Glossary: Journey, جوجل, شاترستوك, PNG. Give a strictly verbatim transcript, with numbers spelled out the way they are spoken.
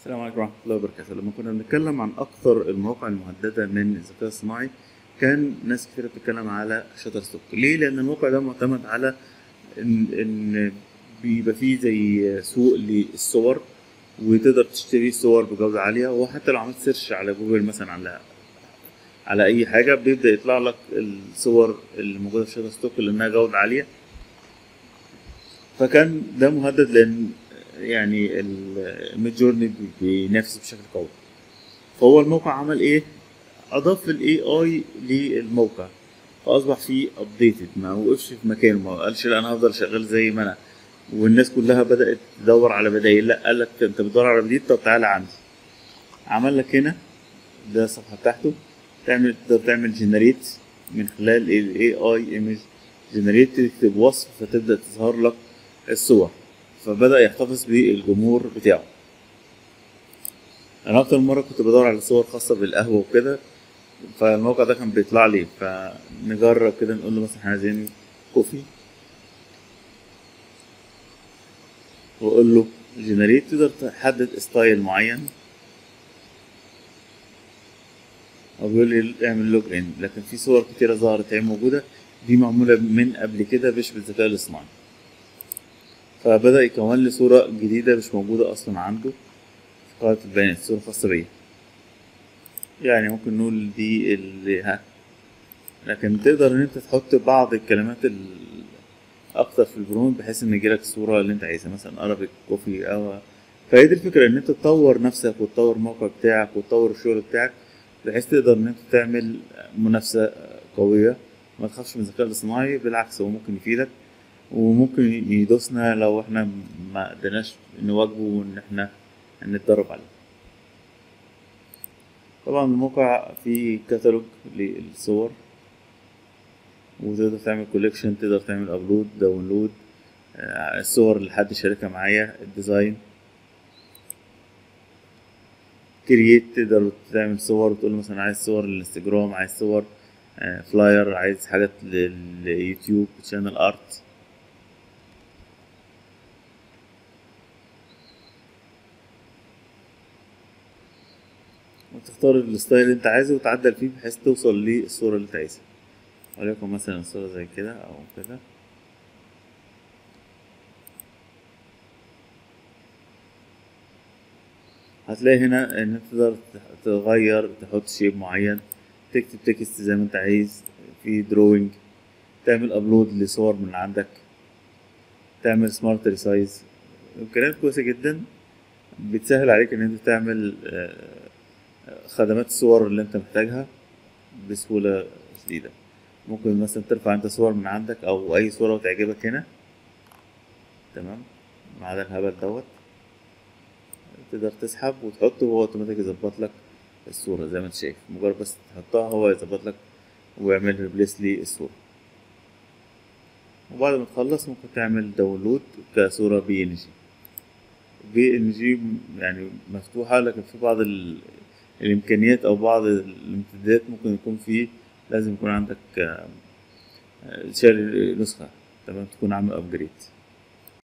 السلام عليكم ورحمة الله وبركاته. لما كنا بنتكلم عن أكثر المواقع المهددة من الذكاء الصناعي كان ناس كتير بتتكلم على شاترستوك. ليه؟ لأن الموقع ده معتمد على إن, إن بيبقى فيه زي سوق للصور وتقدر تشتري صور بجودة عالية، وحتى لو عملت سيرش على جوجل مثلا على على أي حاجة بيبدأ يطلع لك الصور اللي موجودة في شاترستوك اللي إنها جودة عالية. فكان ده مهدد لأن يعني الميد جورني بينافس بشكل قوي. فهو الموقع عمل ايه؟ اضاف الاي اي للموقع فاصبح فيه ابديتد، ما وقفش في مكانه، ما قالش لا انا هفضل شغال زي ما انا والناس كلها بدات تدور على بدائل، لا قال لك انت بتدور على بديل، طب تعالى عندي. عمل لك هنا ده الصفحه بتاعته، تعمل تقدر تعمل جنريت من خلال الاي اي ايمج جنريت، تكتب وصف فتبدا تظهر لك الصور، فبدأ يحتفظ بالجمهور بتاعه. أنا أكتر مرة كنت بدور على صور خاصة بالقهوة وكده، فالموقع ده كان بيطلع لي، فنجرب كده نقول له مثلا إحنا عايزين كوفي، وأقول له جنريت، تقدر تحدد ستايل معين، أو بيقول لي اعمل لوج إن. لكن في صور كتيرة ظهرت هي موجودة دي معمولة من قبل كده مش بالذكاء الاصطناعي، فبدأ يكون لي صورة جديدة مش موجودة أصلا عنده في قاعدة البيانات، صورة خاصة بيا، يعني ممكن نقول دي اللي ها. لكن تقدر إن أنت تحط بعض الكلمات الأكتر في البرومبت بحيث إن يجيلك الصورة اللي أنت عايزها، مثلا أرابيك كوفي أو. فهي دي الفكرة، إن أنت تطور نفسك وتطور الموقع بتاعك وتطور الشغل بتاعك بحيث تقدر إن أنت تعمل منافسة قوية. ما تخافش من الذكاء الاصطناعي، بالعكس هو ممكن يفيدك وممكن يدوسنا لو احنا ما قدرناش نواجهه وان احنا نتدرب عليه. طبعا الموقع فيه كتالوج للصور، وتقدر تعمل كوليكشن، تقدر تعمل ابلود داونلود، الصور اللي حد شاركها معايا، الديزاين، كرييت، تقدر تعمل صور وتقول مثلا عايز صور للانستجرام، عايز صور فلاير، عايز حاجات لليوتيوب، شانل ارت. تختار الستايل اللي انت عايزه وتعدل فيه بحيث توصل للصورة اللي انت عايزها. وليكن مثلا صورة زي كده او كده، هتلاقي هنا ان انت تقدر تغير، تحط شيء معين، تكتب تكست زي ما انت عايز، في دروينج، تعمل ابلود لصور من عندك، تعمل سمارت ريسايز. امكانيات كويسة جدا بتسهل عليك ان انت تعمل اه خدمات الصور اللي انت محتاجها بسهولة شديدة. ممكن مثلا ترفع انت صور من عندك او اي صورة وتعجبك هنا، تمام، ما عدا الهبل دوت، تقدر تسحب وتحطه وهو اوتوماتيك يظبط لك الصورة زي ما انت شايف، مجرد بس تحطها هو يظبط لك ويعمل ريبليس للصورة. وبعد ما تخلص ممكن تعمل داونلود كصورة بي ان جي. بي ان جي يعني مفتوحة، لكن في بعض ال الامكانيات او بعض الامتدادات ممكن يكون فيه لازم يكون عندك شاري نسخة، تمام، تكون عامل ابجريد.